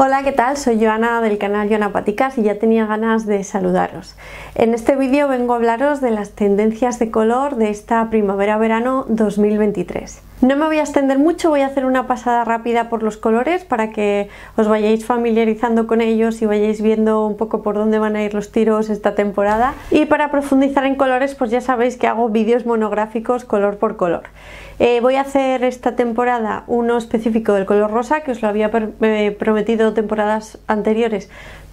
Hola, ¿qué tal? Soy Joana del canal Joana Patikas y ya tenía ganas de saludaros. En este vídeo vengo a hablaros de las tendencias de color de esta primavera-verano 2023. No me voy a extender mucho, voy a hacer una pasada rápida por los colores para que os vayáis familiarizando con ellos y vayáis viendo un poco por dónde van a ir los tiros esta temporada. Y para profundizar en colores, pues ya sabéis que hago vídeos monográficos color por color. Voy a hacer esta temporada uno específico del color rosa, que os lo había prometido temporadas anteriores,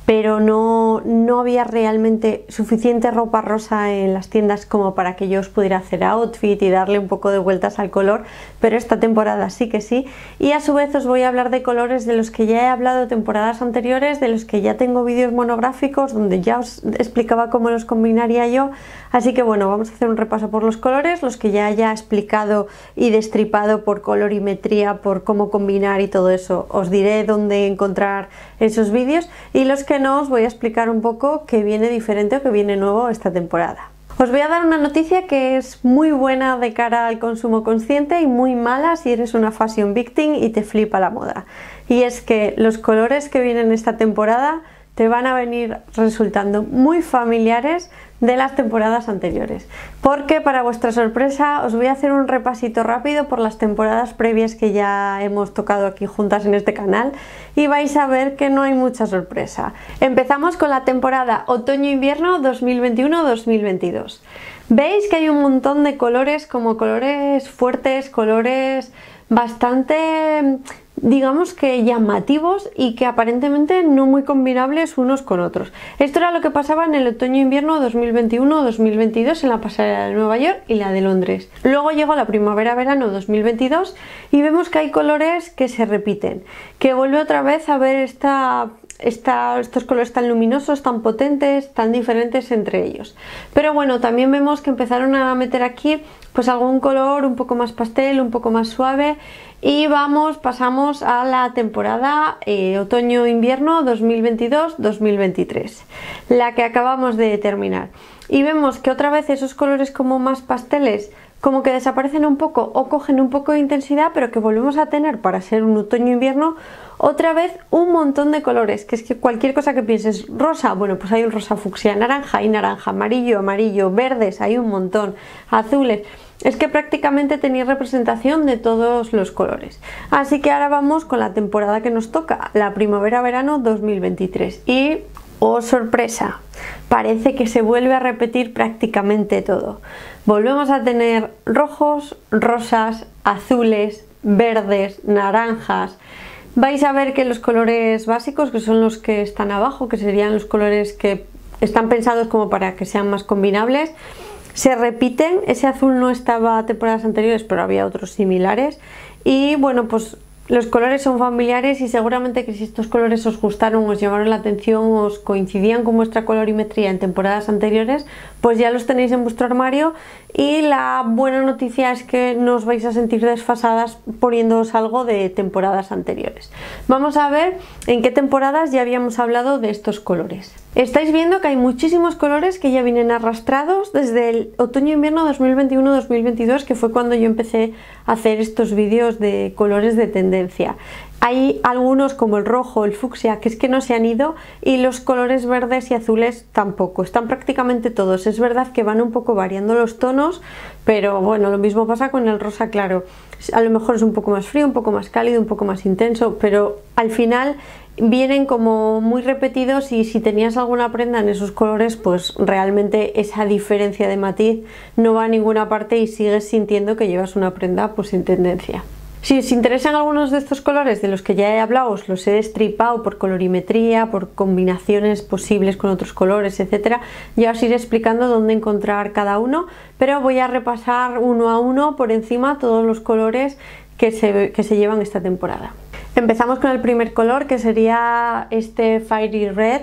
pero no había realmente suficiente ropa rosa en las tiendas como para que yo os pudiera hacer outfit y darle un poco de vueltas al color, pero esta temporada sí que sí. Y a su vez os voy a hablar de colores de los que ya he hablado temporadas anteriores, de los que ya tengo vídeos monográficos donde ya os explicaba cómo los combinaría yo. Así que bueno, vamos a hacer un repaso por los colores, los que ya haya explicado y destripado por colorimetría, por cómo combinar y todo eso. Os diré dónde encontrar esos vídeos, y los que no, os voy a explicar un poco qué viene diferente o qué viene nuevo esta temporada. Os voy a dar una noticia que es muy buena de cara al consumo consciente y muy mala si eres una fashion victim y te flipa la moda. Y es que los colores que vienen esta temporada te van a venir resultando muy familiares de las temporadas anteriores, porque para vuestra sorpresa os voy a hacer un repasito rápido por las temporadas previas que ya hemos tocado aquí juntas en este canal y vais a ver que no hay mucha sorpresa. Empezamos con la temporada otoño-invierno 2021-2022. Veis que hay un montón de colores, como colores fuertes, colores bastante, digamos, que llamativos y que aparentemente no muy combinables unos con otros. Esto era lo que pasaba en el otoño-invierno 2021-2022 en la pasarela de Nueva York y la de Londres. Luego llegó la primavera-verano 2022 y vemos que hay colores que se repiten, que vuelve otra vez a ver estos colores tan luminosos, tan potentes, tan diferentes entre ellos. Pero bueno, también vemos que empezaron a meter aquí pues algún color un poco más pastel, un poco más suave, y pasamos a la temporada otoño-invierno 2022-2023, la que acabamos de terminar, y vemos que otra vez esos colores como más pasteles como que desaparecen un poco o cogen un poco de intensidad, pero que volvemos a tener, para ser un otoño-invierno, otra vez un montón de colores, que es que cualquier cosa que pienses rosa, bueno, pues hay un rosa fucsia, naranja y naranja, amarillo, amarillo, verdes, hay un montón, azules. Es que prácticamente tenéis representación de todos los colores. Así que ahora vamos con la temporada que nos toca, la primavera-verano 2023, y ¡oh, sorpresa! Parece que se vuelve a repetir prácticamente todo. Volvemos a tener rojos, rosas, azules, verdes, naranjas. Vais a ver que los colores básicos, que son los que están abajo, que serían los colores que están pensados como para que sean más combinables, se repiten. Ese azul no estaba a temporadas anteriores, pero había otros similares. Y bueno, pues los colores son familiares, y seguramente que si estos colores os gustaron, os llamaron la atención, os coincidían con vuestra colorimetría en temporadas anteriores, pues ya los tenéis en vuestro armario. Y la buena noticia es que no os vais a sentir desfasadas poniéndoos algo de temporadas anteriores. Vamos a ver en qué temporadas ya habíamos hablado de estos colores. Estáis viendo que hay muchísimos colores que ya vienen arrastrados desde el otoño-invierno 2021-2022, que fue cuando yo empecé a hacer estos vídeos de colores de tendencia. Hay algunos como el rojo, el fucsia, que es que no se han ido, y los colores verdes y azules tampoco, están prácticamente todos. Es verdad que van un poco variando los tonos, pero bueno, lo mismo pasa con el rosa claro. A lo mejor es un poco más frío, un poco más cálido, un poco más intenso, pero al final vienen como muy repetidos, y si tenías alguna prenda en esos colores, pues realmente esa diferencia de matiz no va a ninguna parte y sigues sintiendo que llevas una prenda pues en tendencia. Si os interesan algunos de estos colores de los que ya he hablado, os los he destripado por colorimetría, por combinaciones posibles con otros colores, etcétera. Ya os iré explicando dónde encontrar cada uno, pero voy a repasar uno a uno por encima todos los colores que se llevan esta temporada. Empezamos con el primer color, que sería este Fiery Red.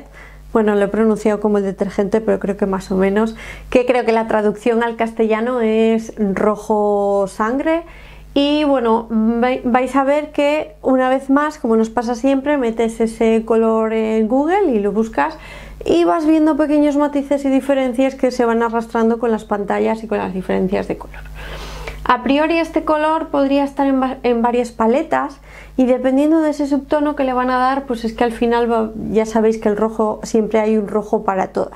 Bueno, lo he pronunciado como el detergente, pero creo que más o menos, que creo que la traducción al castellano es rojo sangre. Y bueno, vais a ver que una vez más, como nos pasa siempre, metes ese color en Google y lo buscas, y vas viendo pequeños matices y diferencias que se van arrastrando con las pantallas y con las diferencias de color. A priori este color podría estar en varias paletas, y dependiendo de ese subtono que le van a dar, pues es que al final ya sabéis que el rojo, siempre hay un rojo para todas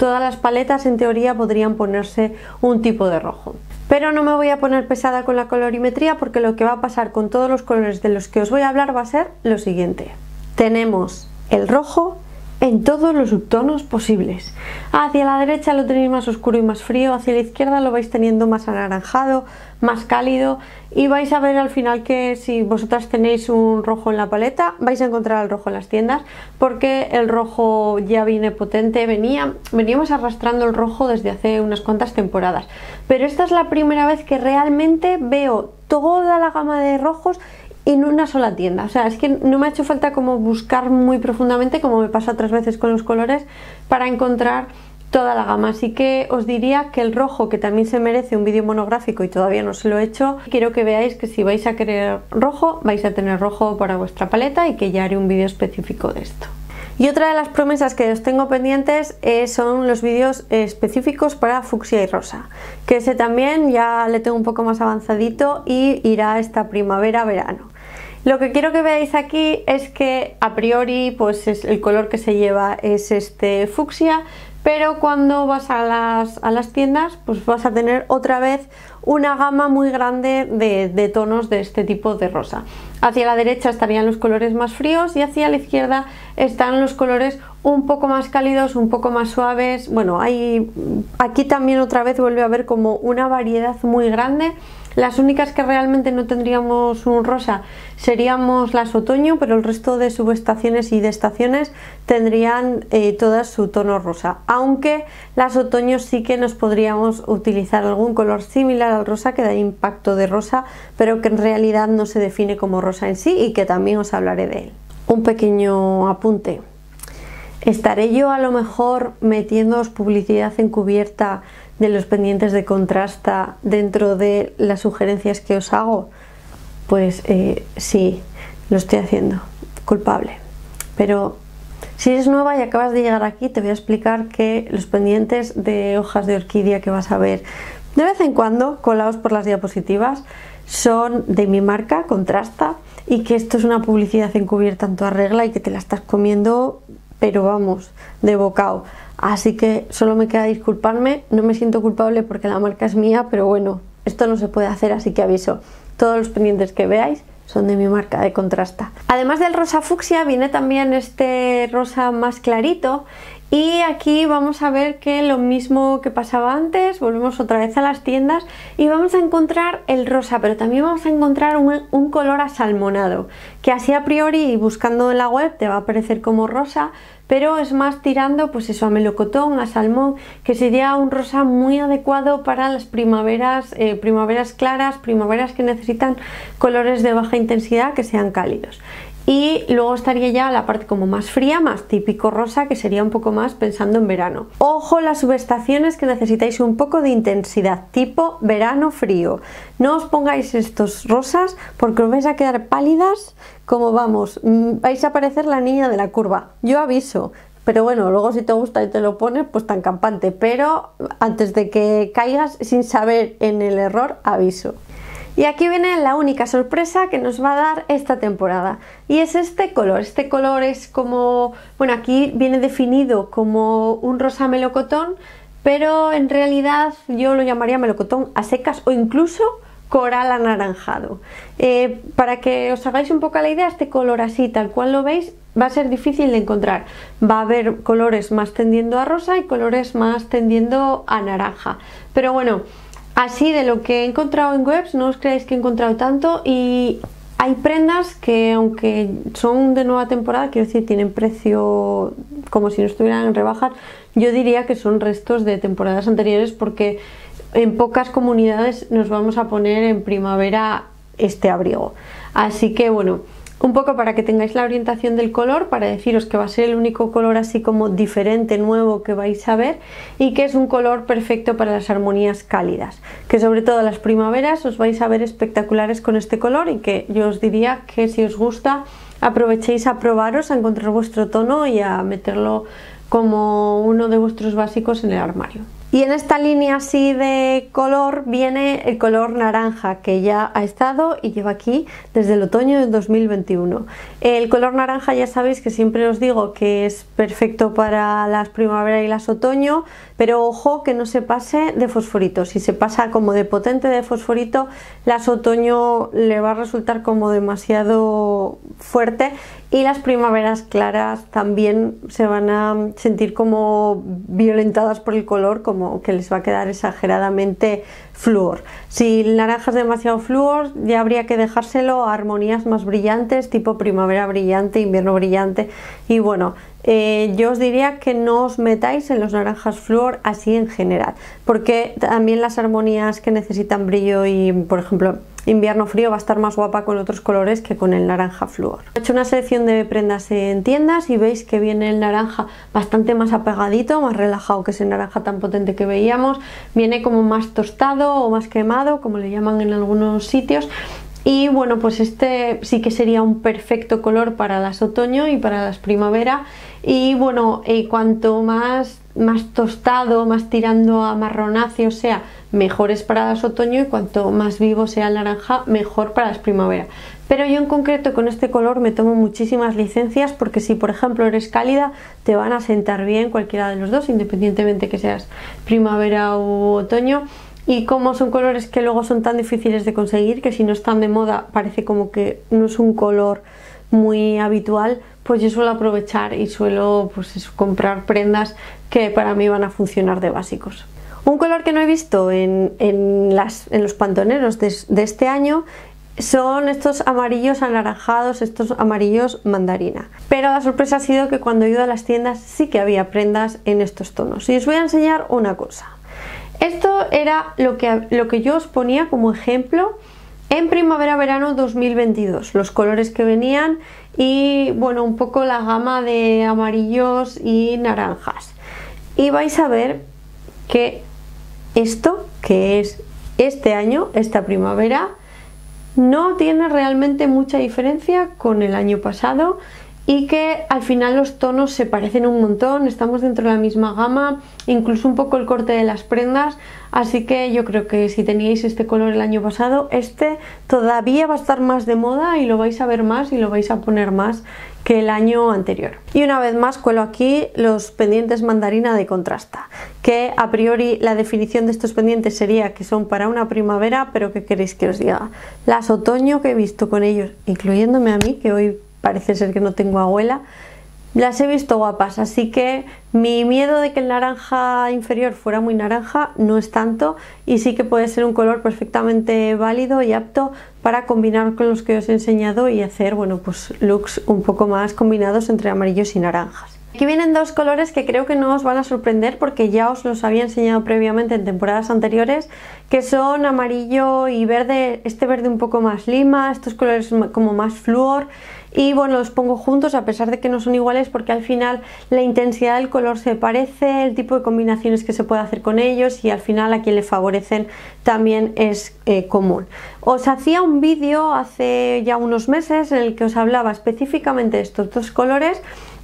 las paletas en teoría podrían ponerse un tipo de rojo. Pero no me voy a poner pesada con la colorimetría, porque lo que va a pasar con todos los colores de los que os voy a hablar va a ser lo siguiente: tenemos el rojo en todos los subtonos posibles. Hacia la derecha lo tenéis más oscuro y más frío, hacia la izquierda lo vais teniendo más anaranjado, más cálido, y vais a ver al final que si vosotras tenéis un rojo en la paleta, vais a encontrar el rojo en las tiendas, porque el rojo ya viene potente, veníamos arrastrando el rojo desde hace unas cuantas temporadas, pero esta es la primera vez que realmente veo toda la gama de rojos en una sola tienda. O sea, es que no me ha hecho falta como buscar muy profundamente, como me pasa otras veces con los colores, para encontrar toda la gama. Así que os diría que el rojo, que también se merece un vídeo monográfico y todavía no se lo he hecho, quiero que veáis que si vais a querer rojo, vais a tener rojo para vuestra paleta, y que ya haré un vídeo específico de esto. Y otra de las promesas que os tengo pendientes son los vídeos específicos para fucsia y rosa, que ese también ya le tengo un poco más avanzadito y irá esta primavera-verano. Lo que quiero que veáis aquí es que a priori pues el color que se lleva es este fucsia, pero cuando vas a las tiendas pues vas a tener otra vez una gama muy grande de tonos de este tipo de rosa. Hacia la derecha estarían los colores más fríos y hacia la izquierda están los colores un poco más cálidos, un poco más suaves. Bueno, aquí también otra vez vuelve a haber como una variedad muy grande. Las únicas que realmente no tendríamos un rosa seríamos las otoño, pero el resto de subestaciones y de estaciones tendrían todas su tono rosa, aunque las otoño sí que nos podríamos utilizar algún color similar al rosa que da impacto de rosa, pero que en realidad no se define como rosa en sí, y que también os hablaré de él. Un pequeño apunte: estaré yo a lo mejor metiéndoos publicidad encubierta de los pendientes de Köntrasta dentro de las sugerencias que os hago. Pues sí, lo estoy haciendo, culpable. Pero si eres nueva y acabas de llegar aquí, te voy a explicar que los pendientes de hojas de orquídea que vas a ver de vez en cuando colados por las diapositivas son de mi marca Köntrasta, y que esto es una publicidad encubierta en toda regla, y que te la estás comiendo, pero vamos, de bocado. Así que solo me queda disculparme. No me siento culpable porque la marca es mía, pero bueno, esto no se puede hacer, así que aviso. Todos los pendientes que veáis son de mi marca de Köntrasta. Además del rosa fucsia viene también este rosa más clarito, y aquí vamos a ver que lo mismo que pasaba antes, volvemos otra vez a las tiendas y vamos a encontrar el rosa, pero también vamos a encontrar un color asalmonado, que así a priori buscando en la web te va a aparecer como rosa, pero es más tirando pues eso, a melocotón, a salmón, que sería un rosa muy adecuado para las primaveras, primaveras claras, primaveras que necesitan colores de baja intensidad que sean cálidos. Y luego estaría ya la parte como más fría, más típico rosa, que sería un poco más pensando en verano. Ojo, las subestaciones que necesitáis un poco de intensidad, tipo verano frío. No os pongáis estos rosas porque os vais a quedar pálidas, como vamos, vais a parecer la niña de la curva. Yo aviso, pero bueno, luego si te gusta y te lo pones, pues tan campante. Pero antes de que caigas sin saber en el error, aviso. Y aquí viene la única sorpresa que nos va a dar esta temporada, y es este color. Este color es como, bueno, aquí viene definido como un rosa melocotón, pero en realidad yo lo llamaría melocotón a secas o incluso coral anaranjado. Para que os hagáis un poco la idea, este color así tal cual lo veis va a ser difícil de encontrar. Va a haber colores más tendiendo a rosa y colores más tendiendo a naranja, pero bueno, así de lo que he encontrado en webs, no os creáis que he encontrado tanto, y hay prendas que aunque son de nueva temporada, quiero decir, tienen precio como si no estuvieran en rebajas, yo diría que son restos de temporadas anteriores, porque en pocas comunidades nos vamos a poner en primavera este abrigo. Así que bueno, un poco para que tengáis la orientación del color, para deciros que va a ser el único color así como diferente, nuevo, que vais a ver, y que es un color perfecto para las armonías cálidas, que sobre todo las primaveras os vais a ver espectaculares con este color, y que yo os diría que si os gusta aprovechéis a probaros, a encontrar vuestro tono y a meterlo como uno de vuestros básicos en el armario. Y en esta línea así de color viene el color naranja, que ya ha estado y lleva aquí desde el otoño del 2021. El color naranja ya sabéis que siempre os digo que es perfecto para las primavera y las otoño, pero ojo que no se pase de fosforito. Si se pasa como de potente de fosforito, las otoño le va a resultar como demasiado fuerte y las primaveras claras también se van a sentir como violentadas por el color, como que les va a quedar exageradamente flúor. Si el naranja es demasiado flúor, ya habría que dejárselo a armonías más brillantes, tipo primavera brillante, invierno brillante. Y bueno, yo os diría que no os metáis en los naranjas flúor así en general, porque también las armonías que necesitan brillo y, por ejemplo, invierno frío va a estar más guapa con otros colores que con el naranja flúor. He hecho una selección de prendas en tiendas y veis que viene el naranja bastante más apagadito, más relajado que ese naranja tan potente que veíamos. Viene como más tostado o más quemado, como le llaman en algunos sitios. Y bueno, pues este sí que sería un perfecto color para las otoño y para las primavera. Y bueno, cuanto más tostado, más tirando a marronáceo sea, mejor es para las otoño, y cuanto más vivo sea el naranja, mejor para las primavera. Pero yo en concreto con este color me tomo muchísimas licencias, porque si por ejemplo eres cálida, te van a sentar bien cualquiera de los dos, independientemente que seas primavera u otoño. Y como son colores que luego son tan difíciles de conseguir, que si no están de moda parece como que no es un color muy habitual, pues yo suelo aprovechar y suelo comprar prendas que para mí van a funcionar de básicos. Un color que no he visto en los pantoneros de este año son estos amarillos anaranjados, estos amarillos mandarina. Pero la sorpresa ha sido que cuando he ido a las tiendas sí que había prendas en estos tonos. Y os voy a enseñar una cosa. Esto era lo que yo os ponía como ejemplo en primavera-verano 2022, los colores que venían y bueno, un poco la gama de amarillos y naranjas. Y vais a ver que esto, que es este año, esta primavera, no tiene realmente mucha diferencia con el año pasado, y que al final los tonos se parecen un montón, estamos dentro de la misma gama, incluso un poco el corte de las prendas. Así que yo creo que si teníais este color el año pasado, este todavía va a estar más de moda y lo vais a ver más y lo vais a poner más que el año anterior. Y una vez más cuelo aquí los pendientes mandarina de Köntrasta, que a priori la definición de estos pendientes sería que son para una primavera, pero ¿qué queréis que os diga? Las otoño que he visto con ellos, incluyéndome a mí, que hoy parece ser que no tengo abuela, las he visto guapas, así que mi miedo de que el naranja inferior fuera muy naranja no es tanto, y sí que puede ser un color perfectamente válido y apto para combinar con los que os he enseñado y hacer, bueno, pues looks un poco más combinados entre amarillos y naranjas. Aquí vienen dos colores que creo que no os van a sorprender porque ya os los había enseñado previamente en temporadas anteriores, que son amarillo y verde, este verde un poco más lima, estos colores como más flúor. Y bueno, los pongo juntos a pesar de que no son iguales, porque al final la intensidad del color se parece, el tipo de combinaciones que se puede hacer con ellos, y al final a quien le favorecen también es común. Os hacía un vídeo hace ya unos meses en el que os hablaba específicamente de estos dos colores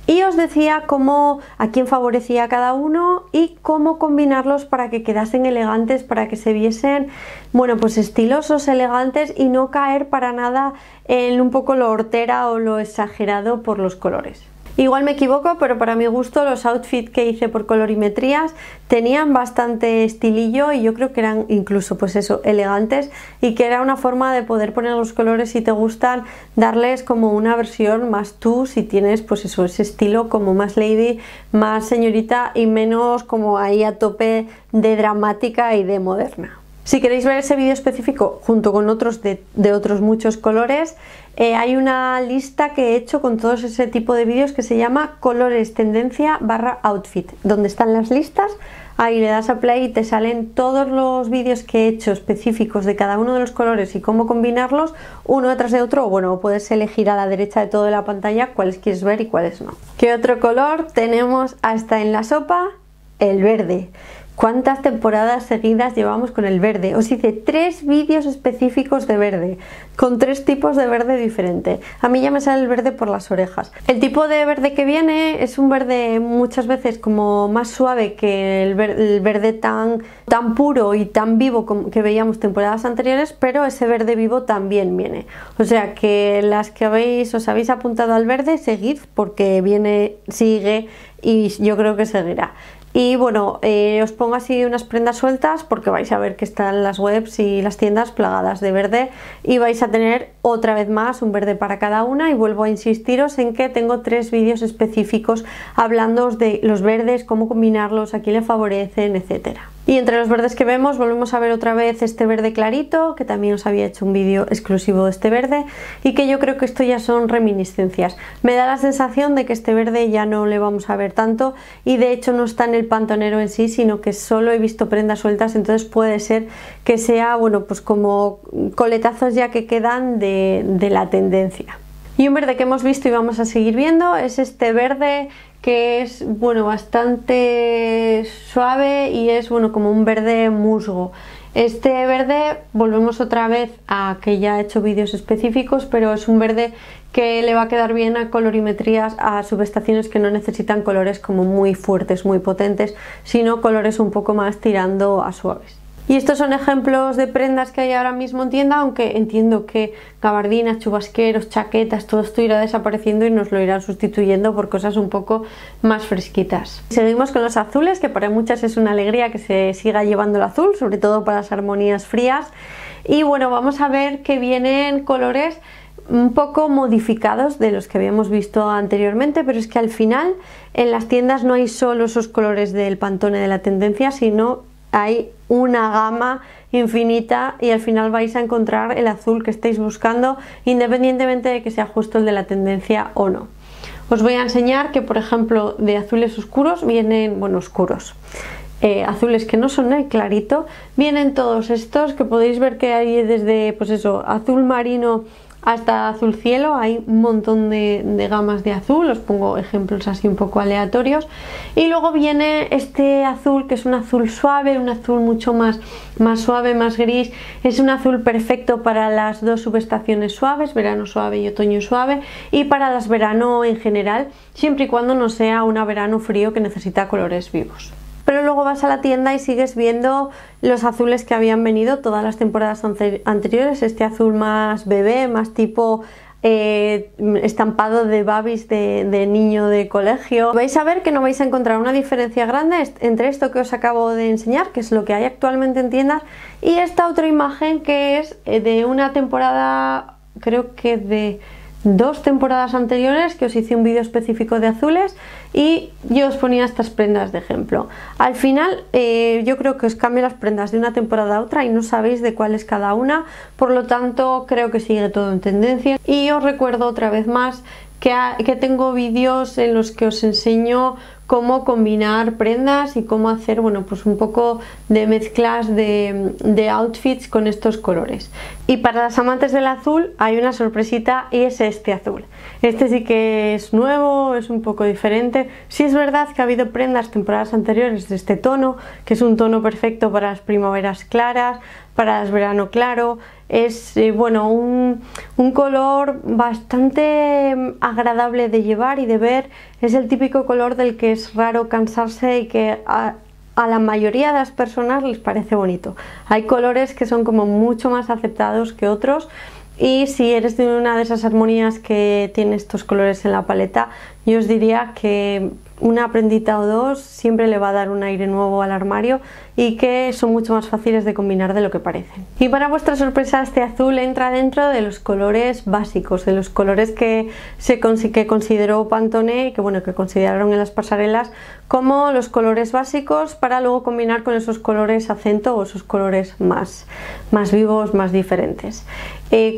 y os decía cómo, a quién favorecía cada uno y cómo combinarlos para que quedasen elegantes, para que se viesen, bueno, pues estilosos, elegantes y no caer para nada en un poco lo hortera o lo exagerado por los colores. Igual me equivoco, pero para mi gusto los outfits que hice por colorimetrías tenían bastante estilillo y yo creo que eran incluso, pues eso, elegantes, y que era una forma de poder poner los colores si te gustan, darles como una versión más tú, si tienes pues eso, ese estilo como más lady, más señorita y menos como ahí a tope de dramática y de moderna. Si queréis ver ese vídeo específico junto con otros de otros muchos colores, hay una lista que he hecho con todos ese tipo de vídeos que se llama colores tendencia barra outfit, donde están las listas. Ahí le das a play y te salen todos los vídeos que he hecho específicos de cada uno de los colores y cómo combinarlos uno detrás de otro, o bueno, puedes elegir a la derecha de toda la pantalla cuáles quieres ver y cuáles no. ¿Qué otro color tenemos hasta en la sopa? El verde, cuántas temporadas seguidas llevamos con el verde. Os hice 3 vídeos específicos de verde, con 3 tipos de verde diferente. A mí ya me sale el verde por las orejas. El tipo de verde que viene es un verde muchas veces como más suave que el verde tan puro y tan vivo como que veíamos temporadas anteriores, pero ese verde vivo también viene. O sea que las que os habéis apuntado al verde, seguid, porque viene, sigue y yo creo que seguirá. Y bueno, os pongo así unas prendas sueltas porque vais a ver que están las webs y las tiendas plagadas de verde y vais a tener otra vez más un verde para cada una. Y vuelvo a insistiros en que tengo 3 vídeos específicos hablando de los verdes, cómo combinarlos, a quién le favorecen, etcétera. Y entre los verdes que vemos volvemos a ver otra vez este verde clarito, que también os había hecho un vídeo exclusivo de este verde y que yo creo que esto ya son reminiscencias. Me da la sensación de que este verde ya no le vamos a ver tanto y de hecho no está en el pantonero en sí, sino que solo he visto prendas sueltas, entonces puede ser que sea, bueno, pues como coletazos ya que quedan de la tendencia. Y un verde que hemos visto y vamos a seguir viendo es este verde que es, bueno, bastante suave y es, bueno, como un verde musgo. Este verde volvemos otra vez a que ya he hecho vídeos específicos, pero es un verde que le va a quedar bien a colorimetrías, a subestaciones que no necesitan colores como muy fuertes, muy potentes, sino colores un poco más tirando a suaves. Y estos son ejemplos de prendas que hay ahora mismo en tienda, aunque entiendo que gabardinas, chubasqueros, chaquetas, todo esto irá desapareciendo y nos lo irán sustituyendo por cosas un poco más fresquitas. Seguimos con los azules, que para muchas es una alegría que se siga llevando el azul, sobre todo para las armonías frías. Y bueno, vamos a ver que vienen colores un poco modificados de los que habíamos visto anteriormente, pero es que al final en las tiendas no hay solo esos colores del Pantone de la tendencia, sino hay una gama infinita y al final vais a encontrar el azul que estáis buscando, independientemente de que sea justo el de la tendencia o no. Os voy a enseñar que, por ejemplo, de azules oscuros vienen, bueno, oscuros, azules que no son el clarito, vienen todos estos que podéis ver que hay desde, pues eso, azul marino hasta azul cielo. Hay un montón de gamas de azul, os pongo ejemplos así un poco aleatorios. Y luego viene este azul que es un azul suave, un azul mucho más suave, más gris. Es un azul perfecto para las dos subestaciones suaves, verano suave y otoño suave, y para las verano en general, siempre y cuando no sea una verano frío que necesita colores vivos. Pero luego vas a la tienda y sigues viendo los azules que habían venido todas las temporadas anteriores, este azul más bebé, más tipo estampado de babys de niño de colegio. Vais a ver que no vais a encontrar una diferencia grande entre esto que os acabo de enseñar, que es lo que hay actualmente en tiendas, y esta otra imagen que es de una temporada, creo que de 2 temporadas anteriores, que os hice un vídeo específico de azules y yo os ponía estas prendas de ejemplo. Al final yo creo que os cambio las prendas de una temporada a otra y no sabéis de cuál es cada una, por lo tanto creo que sigue todo en tendencia. Y os recuerdo otra vez más que tengo vídeos en los que os enseño cómo combinar prendas y cómo hacer, bueno, pues un poco de mezclas de outfits con estos colores. Y para las amantes del azul hay una sorpresita y es este azul. Este sí que es nuevo, es un poco diferente. Sí es verdad que ha habido prendas temporadas anteriores de este tono, que es un tono perfecto para las primaveras claras, para el verano claro. Es bueno, un color bastante agradable de llevar y de ver. Es el típico color del que es raro cansarse y que a la mayoría de las personas les parece bonito. Hay colores que son como mucho más aceptados que otros y si eres de una de esas armonías que tiene estos colores en la paleta, yo os diría que una prendita o dos siempre le va a dar un aire nuevo al armario y que son mucho más fáciles de combinar de lo que parecen. Y para vuestra sorpresa, este azul entra dentro de los colores básicos, de los colores que consideró Pantone y que, bueno, que consideraron en las pasarelas como los colores básicos, para luego combinar con esos colores acento o esos colores más vivos, más diferentes.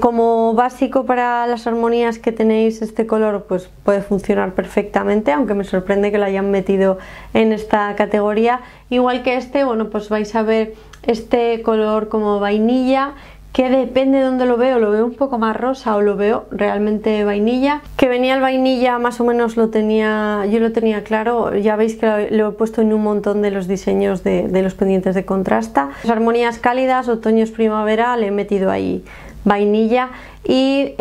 Como básico para las armonías que tenéis este color, pues puede funcionar perfectamente, aunque me sorprende que lo hayan metido en esta categoría. Igual que este, bueno, pues vais a ver este color como vainilla, que depende de dónde lo veo un poco más rosa o lo veo realmente vainilla. Que venía el vainilla más o menos lo tenía, yo lo tenía claro, ya veis que lo he puesto en un montón de los diseños de los pendientes de Köntrasta. Las armonías cálidas, otoños, primavera, le he metido ahí vainilla. Y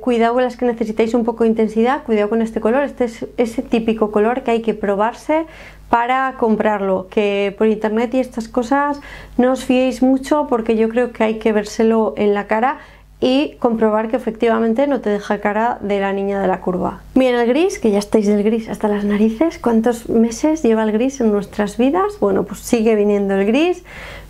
cuidado con las que necesitáis un poco de intensidad, cuidado con este color, este es ese típico color que hay que probarse para comprarlo, que por internet y estas cosas no os fiéis mucho porque yo creo que hay que vérselo en la cara y comprobar que efectivamente no te deja cara de la niña de la curva. Bien, el gris, que ya estáis del gris hasta las narices, ¿cuántos meses lleva el gris en nuestras vidas? Bueno, pues sigue viniendo el gris,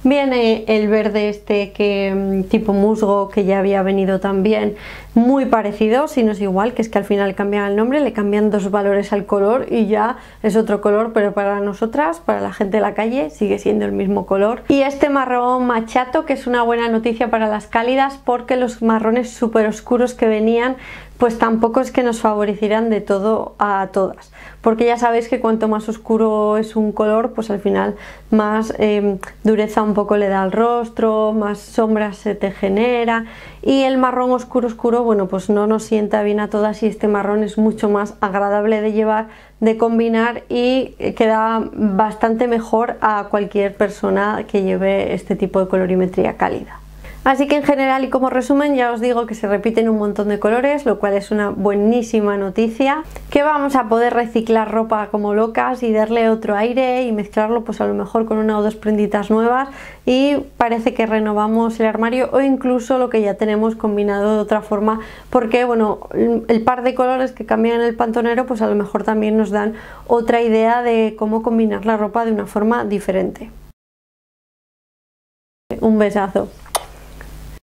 viene el verde este que tipo musgo que ya había venido también, muy parecido, si no es igual, que es que al final cambian el nombre, le cambian dos valores al color y ya es otro color, pero para nosotras, para la gente de la calle, sigue siendo el mismo color. Y este marrón machato, que es una buena noticia para las cálidas porque los marrones súper oscuros que venían pues tampoco es que nos favorecieran de todo a todas, porque ya sabéis que cuanto más oscuro es un color pues al final más dureza un poco le da al rostro, más sombras se te genera, y el marrón oscuro oscuro bueno pues no nos sienta bien a todas, y este marrón es mucho más agradable de llevar, de combinar, y queda bastante mejor a cualquier persona que lleve este tipo de colorimetría cálida. Así que en general y como resumen ya os digo que se repiten un montón de colores, lo cual es una buenísima noticia, que vamos a poder reciclar ropa como locas y darle otro aire y mezclarlo pues a lo mejor con una o dos prenditas nuevas, y parece que renovamos el armario o incluso lo que ya tenemos combinado de otra forma, porque bueno, el par de colores que cambian en el pantonero pues a lo mejor también nos dan otra idea de cómo combinar la ropa de una forma diferente. Un besazo.